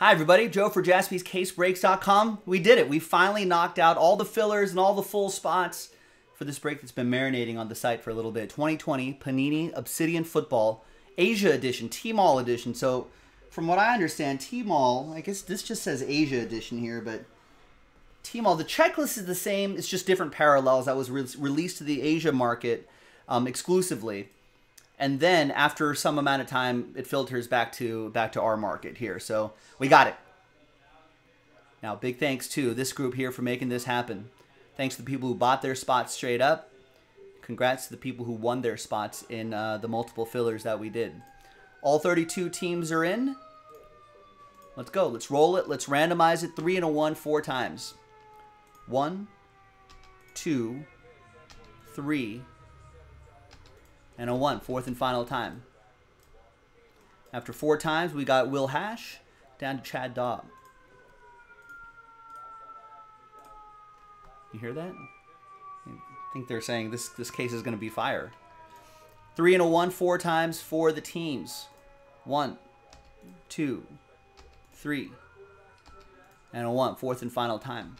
Hi everybody, Joe for Jaspy's CaseBreaks.com. We did it. We finally knocked out all the fillers and all the full spots for this break that's been marinating on the site for a little bit. 2020 Panini Obsidian Football Asia Edition, T Mall Edition. So from what I understand, T Mall, I guess this just says Asia Edition here, but T Mall, the checklist is the same. It's just different parallels that was released to the Asia market exclusively. And then after some amount of time, it filters back to our market here. So we got it. Now, big thanks to this group here for making this happen. Thanks to the people who bought their spots straight up. Congrats to the people who won their spots in the multiple fillers that we did. All 32 teams are in. Let's go. Let's roll it. Let's randomize it. 3 and a 1 4 times. 1, 2, 3. And a 1, fourth and final time. After 4 times, we got Will Hash down to Chad Dobb. You hear that? I think they're saying this case is going to be fire. 3 and a 1, 4 times for the teams. 1, 2, 3, and a 1, fourth and final time.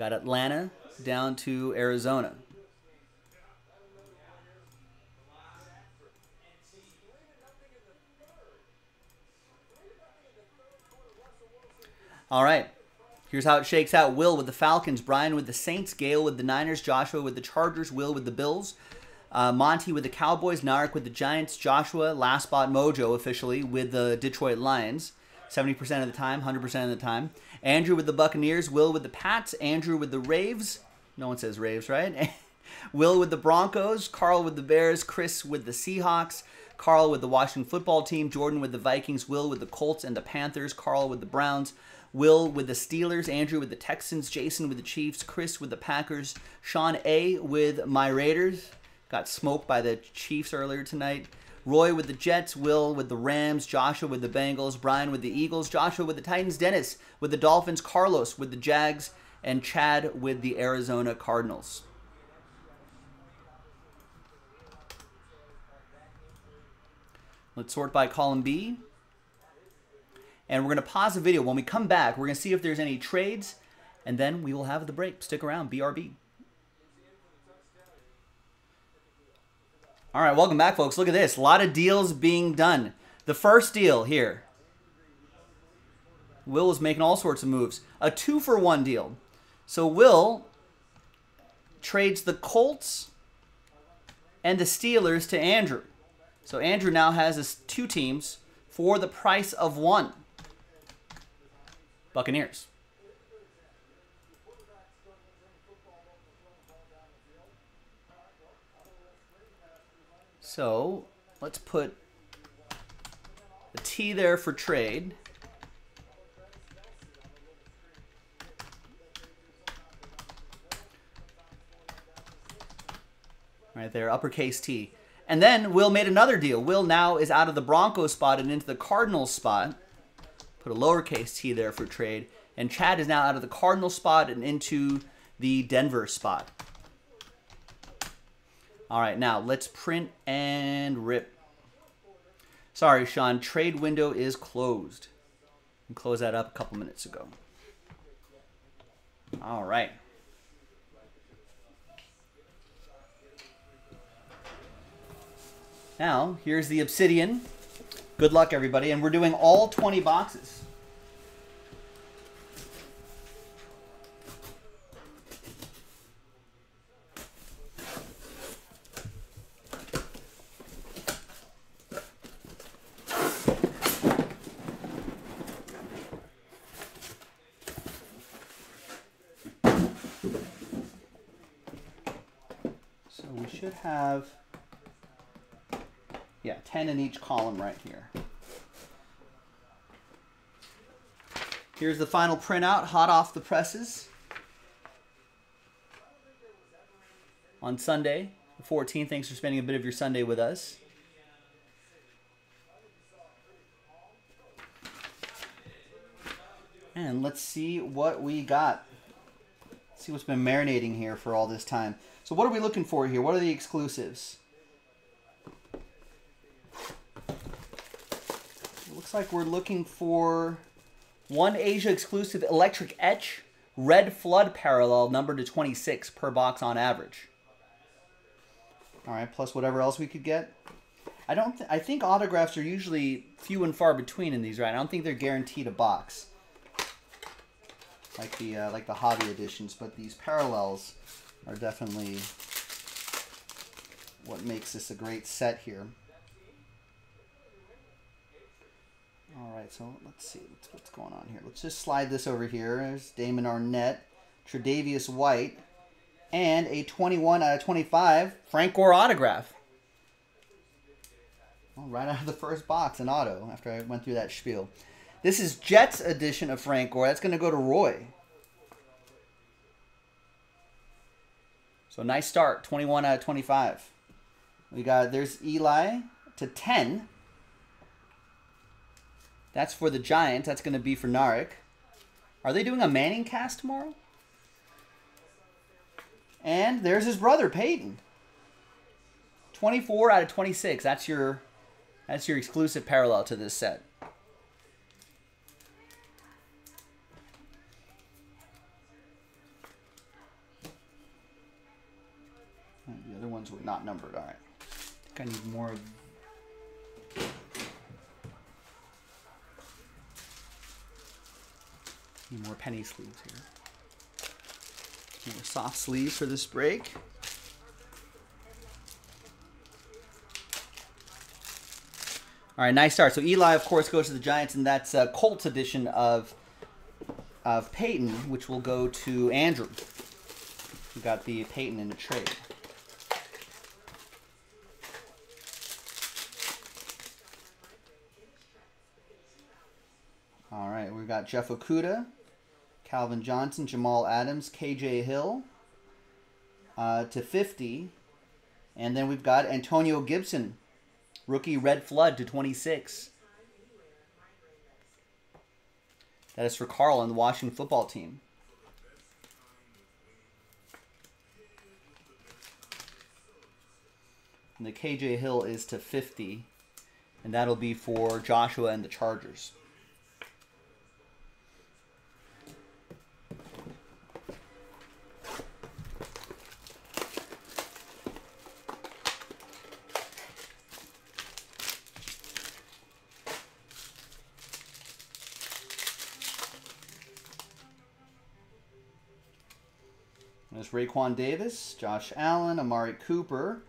Got Atlanta down to Arizona. All right. Here's how it shakes out. Will with the Falcons. Brian with the Saints. Gale with the Niners. Joshua with the Chargers. Will with the Bills. Monty with the Cowboys. Narek with the Giants. Joshua, last spot mojo officially, with the Detroit Lions. 70% of the time, 100% of the time. Andrew with the Buccaneers. Will with the Pats. Andrew with the Raves. No one says Raves, right? Will with the Broncos. Carl with the Bears. Chris with the Seahawks. Carl with the Washington football team. Jordan with the Vikings. Will with the Colts and the Panthers. Carl with the Browns. Will with the Steelers. Andrew with the Texans. Jason with the Chiefs. Chris with the Packers. Sean A. with my Raiders. Got smoked by the Chiefs earlier tonight. Roy with the Jets, Will with the Rams, Joshua with the Bengals, Brian with the Eagles, Joshua with the Titans, Dennis with the Dolphins, Carlos with the Jags, and Chad with the Arizona Cardinals. Let's sort by column B. And we're going to pause the video. When we come back, we're going to see if there's any trades, and then we will have the break. Stick around, BRB. All right, welcome back, folks. Look at this. A lot of deals being done. The first deal here. Will is making all sorts of moves. A 2-for-1 deal. So Will trades the Colts and the Steelers to Andrew. So Andrew now has his 2 teams for the price of 1. Buccaneers. So let's put a T there for trade. Right there, uppercase T. And then Will made another deal. Will now is out of the Broncos spot and into the Cardinals spot. Put a lowercase T there for trade. And Chad is now out of the Cardinals spot and into the Denver spot. All right, now let's print and rip. Sorry, Sean, trade window is closed. We closed that up a couple minutes ago. All right. Now, here's the Obsidian. Good luck, everybody. And we're doing all 20 boxes. So we should have, yeah, 10 in each column right here. Here's the final printout, hot off the presses. On Sunday, the 14th, thanks for spending a bit of your Sunday with us. And let's see what we got. Let's see what's been marinating here for all this time. So what are we looking for here? What are the exclusives? Looks like we're looking for one Asia exclusive Electric Etch, Red Flood Parallel, numbered to 26 per box on average. All right, plus whatever else we could get. I think autographs are usually few and far between in these, right? I don't think they're guaranteed a box, like the hobby editions. But these parallels are definitely what makes this a great set here. All right, so let's see what's going on here. Let's just slide this over here. There's Damon Arnett, Tre'Davious White, and a 21 out of 25 Frank Gore autograph. Well, right out of the first box, an auto, after I went through that spiel. This is Jets edition of Frank Gore. That's going to go to Roy. So nice start, 21 out of 25. We got, there's Eli to 10. That's for the Giants. That's going to be for Narek. Are they doing a Manning cast tomorrow? And there's his brother, Peyton. 24 out of 26. That's your exclusive parallel to this set. The other ones were not numbered. All right. I think I need more of... Need more penny sleeves here. More soft sleeves for this break. All right, nice start. So Eli, of course, goes to the Giants, and that's a Colts edition of Peyton, which will go to Andrew. We got the Peyton in the trade. All right, we've got Jeff Okuda, Calvin Johnson, Jamal Adams, KJ Hill to 50. And then we've got Antonio Gibson, rookie Red Flood to 26. That is for Carl on the Washington football team. And the KJ Hill is to 50. And that'll be for Joshua and the Chargers. There's Raekwon Davis, Josh Allen, Amari Cooper,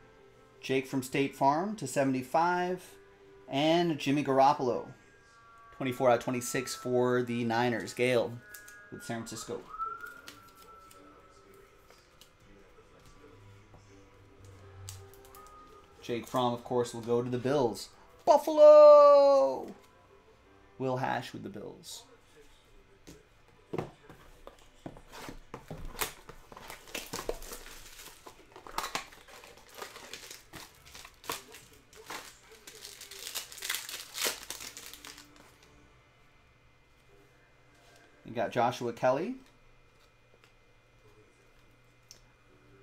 Jake from State Farm to 75, and Jimmy Garoppolo, 24 out of 26 for the Niners. Gale with San Francisco. Jake Fromm, of course, will go to the Bills. Buffalo! Will Hash with the Bills. Got Joshua Kelly,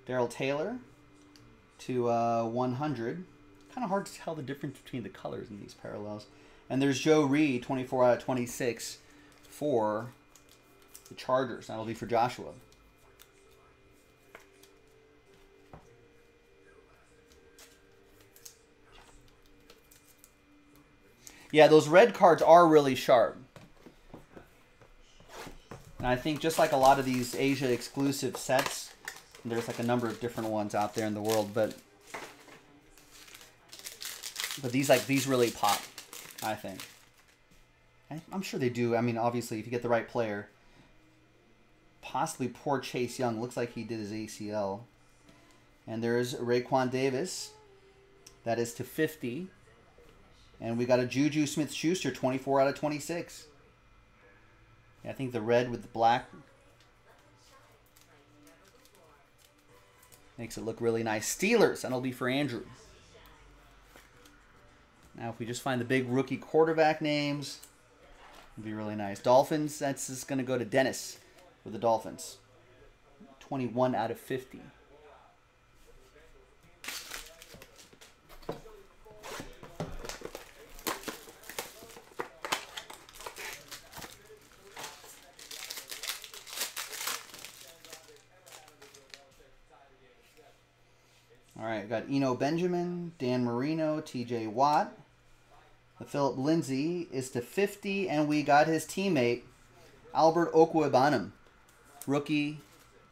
Daryl Taylor to 100. Kind of hard to tell the difference between the colors in these parallels. And there's Joe Reed, 24 out of 26 for the Chargers. That'll be for Joshua. Yeah, those red cards are really sharp. And I think just like a lot of these Asia exclusive sets, there's like a number of different ones out there in the world, but these really pop, I think. I'm sure they do. I mean, obviously, if you get the right player, possibly poor Chase Young. Looks like he did his ACL. And there's Raekwon Davis. That is to 50. And we got a Juju Smith-Schuster, 24 out of 26. I think the red with the black makes it look really nice. Steelers, that'll be for Andrew. Now if we just find the big rookie quarterback names, it'd be really nice. Dolphins, that's just going to go to Dennis with the Dolphins. 21 out of 50. right, we've got Eno Benjamin, Dan Marino, TJ Watt. The Philip Lindsay is /50, and we got his teammate, Albert Okwebanam, rookie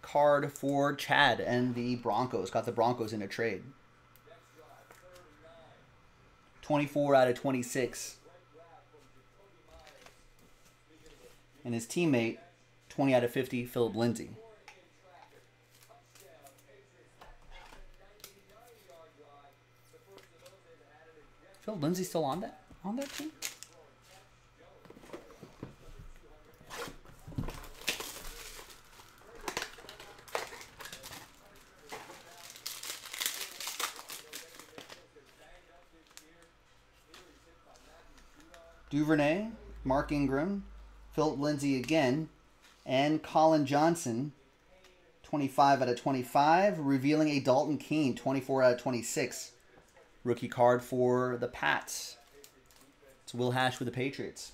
card for Chad and the Broncos. Got the Broncos in a trade. 24/26. And his teammate, 20/50, Philip Lindsay. Philip Lindsay still on that team? Duvernay, Mark Ingram, Philip Lindsay again, and Colin Johnson, 25/25, revealing a Dalton Keene, 24/26. Rookie card for the Pats. It's Will Hash with the Patriots.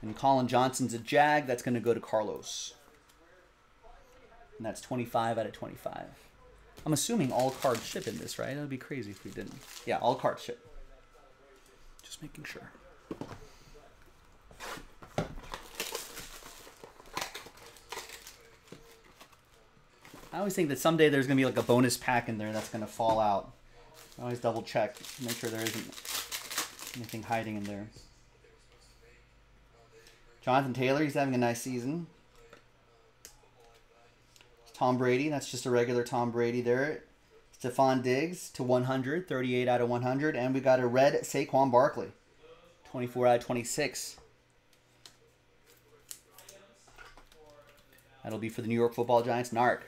And Colin Johnson's a Jag. That's going to go to Carlos. And that's 25/25. I'm assuming all cards ship in this, right? That would be crazy if we didn't. Yeah, all cards ship. Just making sure. I always think that someday there's going to be like a bonus pack in there that's going to fall out. I always double check, make sure there isn't anything hiding in there. Jonathan Taylor, he's having a nice season. Tom Brady, that's just a regular Tom Brady there. Stephon Diggs /100, 38/100. And we got a red Saquon Barkley, 24/26. That'll be for the New York Football Giants, Narc.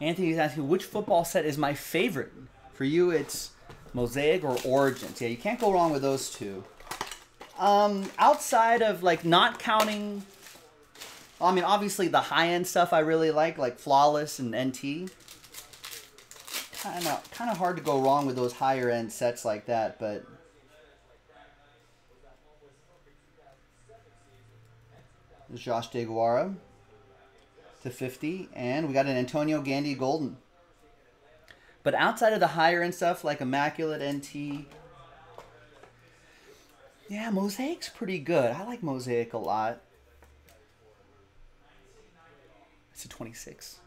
Anthony is asking, which football set is my favorite? For you, it's Mosaic or Origins. Yeah, you can't go wrong with those two. Outside of, like, not counting... I mean, obviously, the high-end stuff I really like Flawless and NT. Kind of hard to go wrong with those higher-end sets like that, but... There's Josh DeGuara. /50, and we got an Antonio Gandy Golden. But outside of the higher-end stuff, like Immaculate NT, yeah, Mosaic's pretty good. I like Mosaic a lot. It's a 26.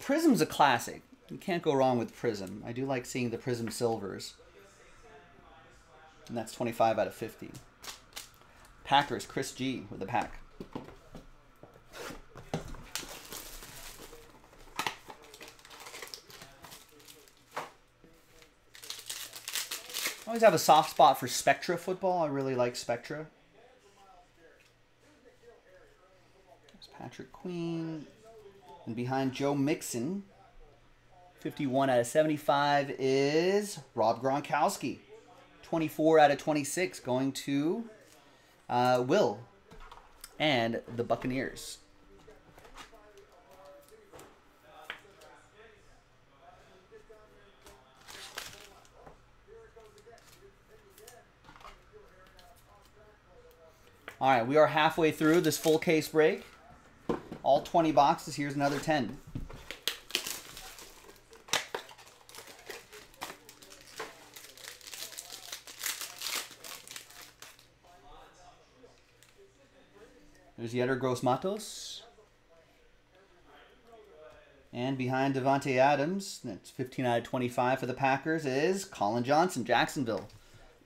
Prism's a classic. You can't go wrong with Prism. I do like seeing the Prism Silvers. And that's 25/50. Packers, Chris G with the pack. I always have a soft spot for Spectra football. I really like Spectra. There's Patrick Queen. And behind Joe Mixon, 51/75 is Rob Gronkowski. 24/26 going to... Will and the Buccaneers. All right, we are halfway through this full case break. All 20 boxes. Here's another 10. There's Yetter Gross-Matos. And behind Devontae Adams, that's 15/25 for the Packers, is Colin Johnson, Jacksonville.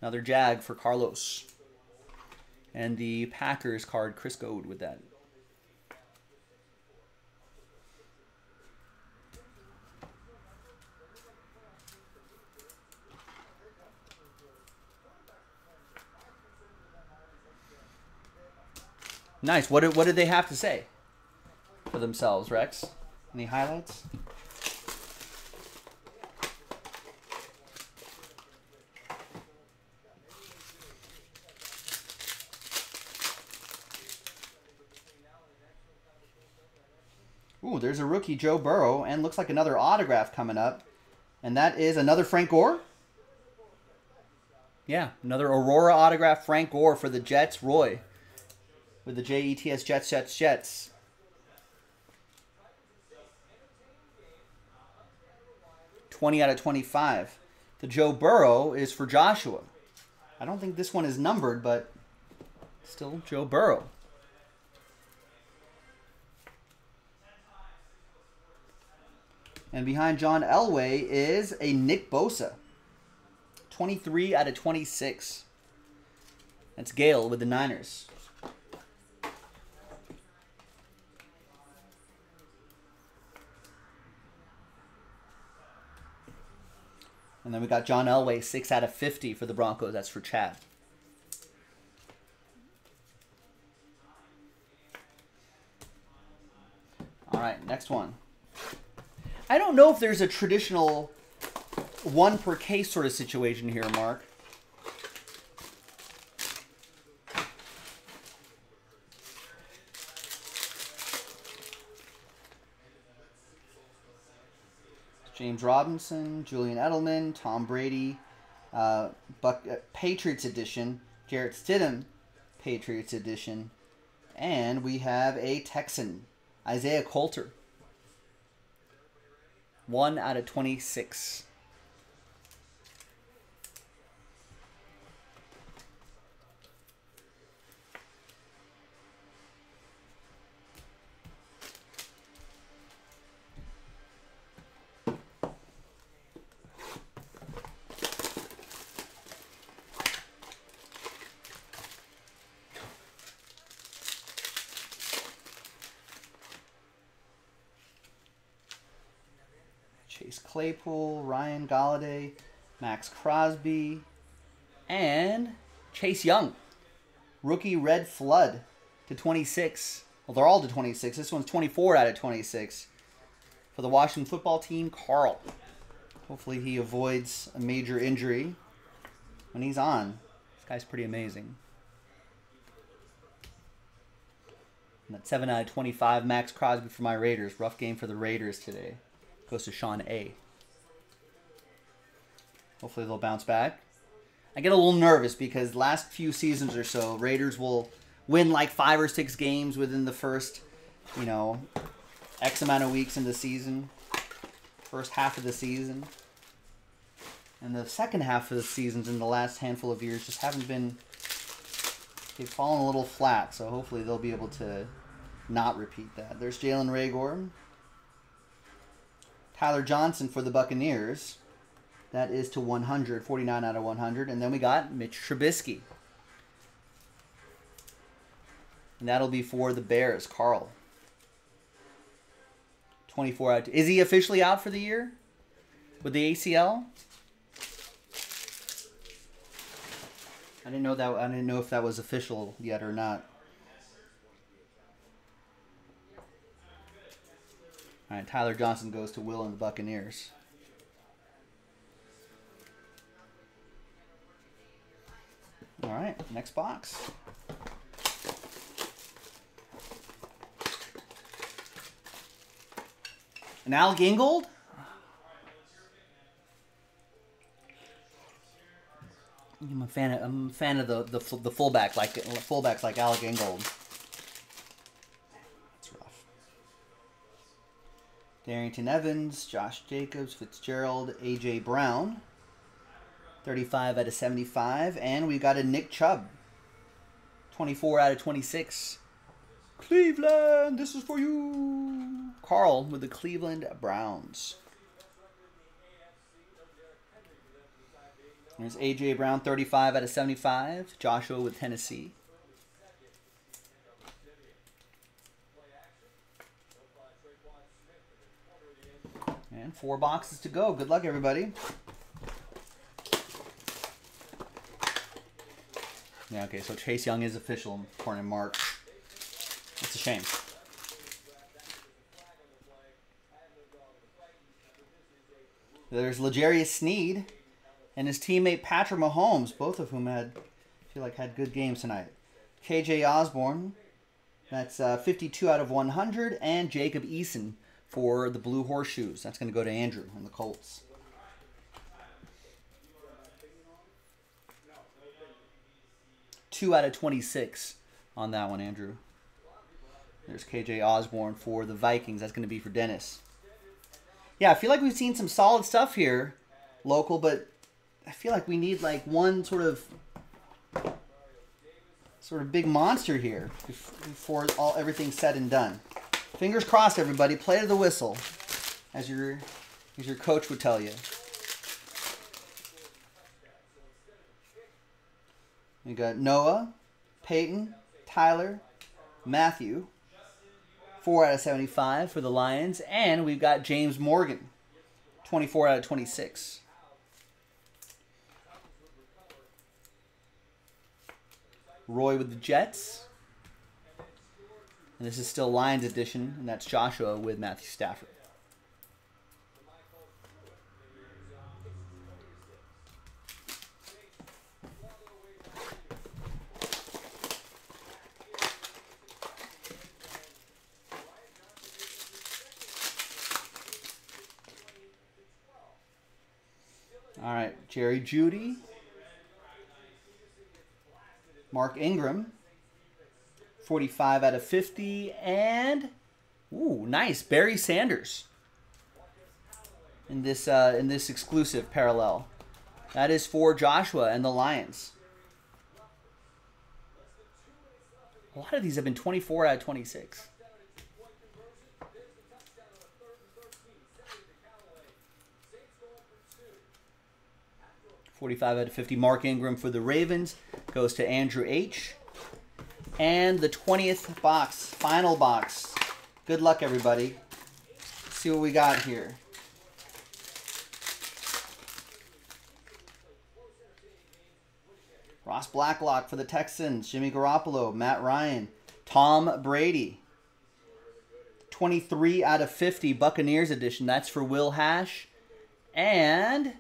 Another Jag for Carlos. And the Packers card, Chris Goad with that. Nice. What did they have to say for themselves, Rex? Any highlights? Ooh, there's a rookie, Joe Burrow, and looks like another autograph coming up. And that is another Frank Gore? Yeah, another Aurora autograph, Frank Gore for the Jets, Roy. With the Jets, Jets, Jets, Jets. $20 out of $25. The Joe Burrow is for Joshua. I don't think this one is numbered, but still Joe Burrow. And behind John Elway is a Nick Bosa. 23 out of 26. That's Gale with the Niners. And then we got John Elway, 6 out of 50 for the Broncos. That's for Chad. All right, next one. I don't know if there's a traditional one per case sort of situation here, Mark. James Robinson, Julian Edelman, Tom Brady, Patriots edition, Jarrett Stidham, Patriots edition, and we have a Texan, Isaiah Coulter. 1 out of 26. Chase Claypool, Ryan Galladay, Max Crosby, and Chase Young. Rookie Red Flood to 26. Well, they're all to 26. This one's 24 out of 26. For the Washington football team, Carl. Hopefully he avoids a major injury when he's on. This guy's pretty amazing. And that's 7 out of 25. Max Crosby for my Raiders. Rough game for the Raiders today. Goes to Sean A. Hopefully they'll bounce back. I get a little nervous because last few seasons or so, Raiders will win like 5 or 6 games within the first, you know, X amount of weeks in the season. First half of the season. And the second half of the seasons in the last handful of years just haven't been, they've fallen a little flat. So hopefully they'll be able to not repeat that. There's Jalen Reagor. Tyler Johnson for the Buccaneers. That is to 100, 49 out of 100. And then we got Mitch Trubisky. And that'll be for the Bears, Carl. 24 out. Is he officially out for the year with the ACL? I didn't know that. I didn't know if that was official yet or not. All right, Tyler Johnson goes to Will and the Buccaneers. All right, next box. And Al Gingold? I'm a fan of the fullback, like fullbacks like Al Gingold. Darrington Evans, Josh Jacobs, Fitzgerald, A.J. Brown. 35 out of 75. And we got a Nick Chubb. 24 out of 26. Cleveland, this is for you. Carl with the Cleveland Browns. There's A.J. Brown, 35 out of 75. Joshua with Tennessee. And 4 boxes to go. Good luck, everybody. Yeah, okay, so Chase Young is official, according to Mark. That's a shame. There's L'Jarius Sneed and his teammate Patrick Mahomes, both of whom I feel like had good games tonight. KJ Osborne, that's 52 out of 100, and Jacob Eason. for the Blue Horseshoes. That's going to go to Andrew and the Colts. Two out of 26 on that one, Andrew. There's KJ Osborne for the Vikings. That's going to be for Dennis. Yeah, I feel like we've seen some solid stuff here, local, but I feel like we need like one sort of big monster here before everything's said and done. Fingers crossed, everybody. Play to the whistle, as your coach would tell you. We got Noah, Peyton, Tyler, Matthew. 4 out of 75 for the Lions. And we've got James Morgan, 24 out of 26. Roy with the Jets. And this is still Lions edition, and that's Joshua with Matthew Stafford. All right, Jerry Judy, Mark Ingram, 45 out of 50, and ooh, nice Barry Sanders in this exclusive parallel. That is for Joshua and the Lions. A lot of these have been 24 out of 26. $45 out of $50. Mark Ingram for the Ravens goes to Andrew H. And the 20th box, final box. Good luck, everybody. Let's see what we got here. Ross Blacklock for the Texans. Jimmy Garoppolo, Matt Ryan, Tom Brady. 23 out of 50 Buccaneers edition. That's for Will Hash. And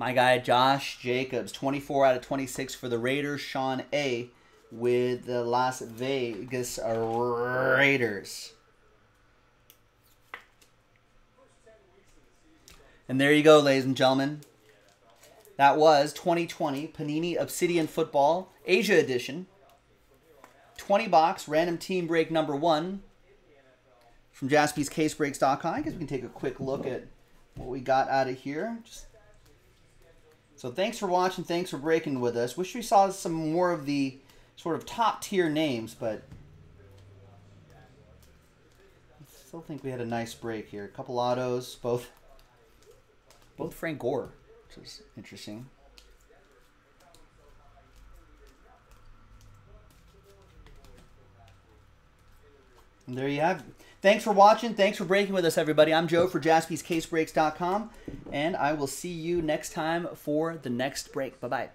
my guy, Josh Jacobs, 24 out of 26 for the Raiders. Sean A. with the Las Vegas Raiders. And there you go, ladies and gentlemen. That was 2020 Panini Obsidian Football Asia Edition. 20 box random team break number 1 from Jaspy's CaseBreaks.com. I guess we can take a quick look at what we got out of here. So thanks for watching. Thanks for breaking with us. Wish we saw some more of the sort of top-tier names, but I still think we had a nice break here. A couple autos, both Frank Gore, which is interesting. And there you have it. Thanks for watching. Thanks for breaking with us, everybody. I'm Joe for JaspysCaseBreaks.com, and I will see you next time for the next break. Bye-bye.